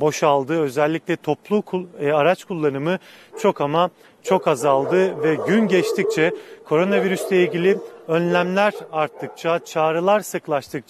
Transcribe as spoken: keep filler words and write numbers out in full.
boşaldı. Özellikle toplu araç kullanımı çok ama çok azaldı ve gün geçtikçe, koronavirüsle ilgili önlemler arttıkça, çağrılar sıklaştıkça